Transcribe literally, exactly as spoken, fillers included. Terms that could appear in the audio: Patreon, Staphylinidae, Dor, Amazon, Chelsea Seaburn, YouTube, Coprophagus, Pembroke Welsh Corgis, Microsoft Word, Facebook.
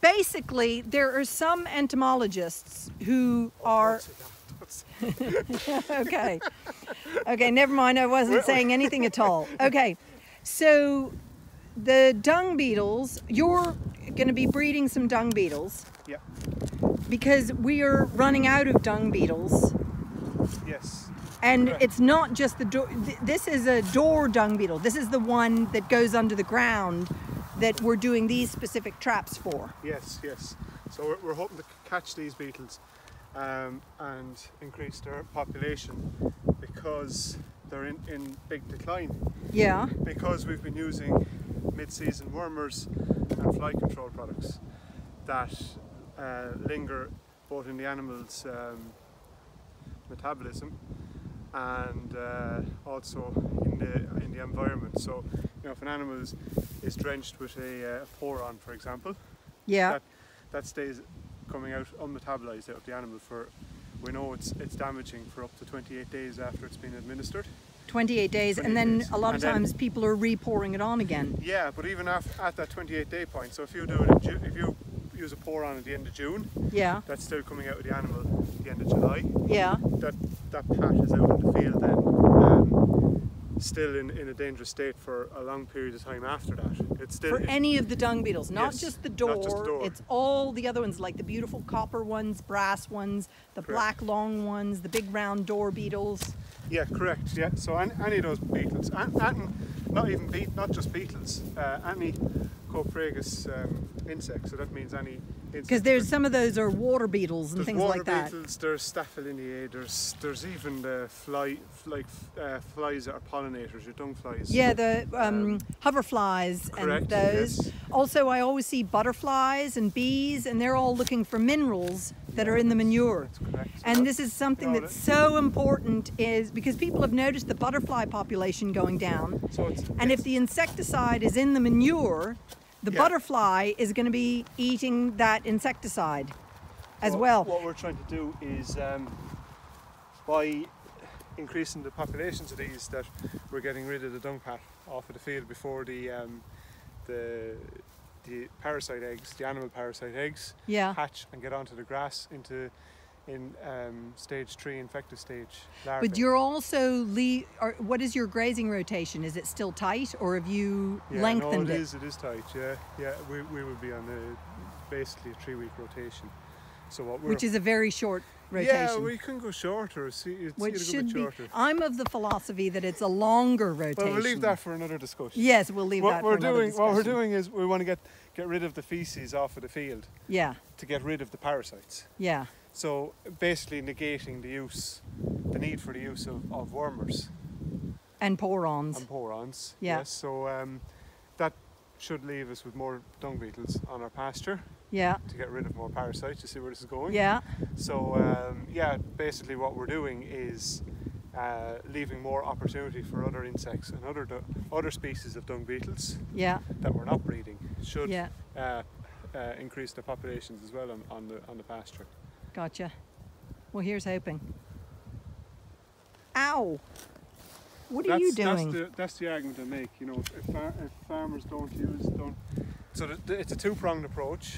basically, there are some entomologists who are... okay. Okay, never mind. I wasn't saying anything at all. Okay. So the dung beetles, you're going to be breeding some dung beetles. Yeah. Because we are running out of dung beetles. Yes. And right. It's not just the Dor. This is a Dor dung beetle. This is the one that goes under the ground that we're doing these specific traps for. Yes, yes. So we're, we're hoping to catch these beetles um, and increase their population because they're in, in big decline. Yeah. Because we've been using mid-season wormers and fly control products that uh, linger both in the animal's um, metabolism and uh, also in the in the environment. So, you know, if an animal is, is drenched with a uh, poron, for example, yeah, that, that stays coming out unmetabolized out of the animal for, we know it's it's damaging for up to twenty-eight days after it's been administered. twenty-eight days, and then days. a lot of and times then, people are re-pouring it on again. Yeah, but even after, at that twenty-eight day point. So if you do it, in if you use a pour-on at the end of June, yeah, that's still coming out of the animal at the end of July. Yeah, that that pat is out in the field then, um, still in in a dangerous state for a long period of time after that. It's still for it, any of the dung beetles, not yes, just the Dor. Not just the Dor. It's all the other ones, like the beautiful copper ones, brass ones, the correct. Black long ones, the big round Dor beetles. Yeah, correct. Yeah, so any, any of those beetles, and, and not even be, not just beetles, uh, any Coprophagus um, insects. So that means any. Because there's some of those are water beetles and there's things like that. Water beetles. There's Staphylinidae. There's there's even the fly like uh, flies that are pollinators, your dung flies. Yeah, the um, um, hover flies correct, and those. Yes. Also, I always see butterflies and bees, and they're all looking for minerals that yeah, are in the manure. That's correct. And that's, this is something that's it. so important, is because people have noticed the butterfly population going down. So it's, and it's, if the insecticide is in the manure, the yeah. butterfly is going to be eating that insecticide as so well. What we're trying to do is, um, by increasing the populations of these, that we're getting rid of the dung pat off of the field before the um, the the parasite eggs, the animal parasite eggs, yeah. hatch and get onto the grass into in um, stage three infective stage larvae. But you're also le or what is your grazing rotation? Is it still tight, or have you yeah, lengthened no, it? It is. It is tight. Yeah, yeah. We we would be on a basically a three week rotation. So what we're, which is a very short rotation. Yeah, we can go shorter. See, it's which should be. Shorter. I'm of the philosophy that it's a longer rotation. Well, we'll leave that for another discussion. Yes, we'll leave what that. We're for doing another what we're doing is we want to get get rid of the feces off of the field. Yeah. To get rid of the parasites. Yeah. So basically negating the use, the need for the use of, of wormers. And porons. And porons, yeah. yes. So um, that should leave us with more dung beetles on our pasture. Yeah. To get rid of more parasites, you see where this is going? Yeah. So um, yeah, basically what we're doing is uh, leaving more opportunity for other insects and other, other species of dung beetles yeah. that we're not breeding should yeah. uh, uh, increase the populations as well on, on, the, on the pasture. Gotcha. Well, here's hoping. Ow! What are that's, you doing? That's the, that's the argument I make. You know, if, if, far, if farmers don't use, don't. So the, the, it's a two-pronged approach.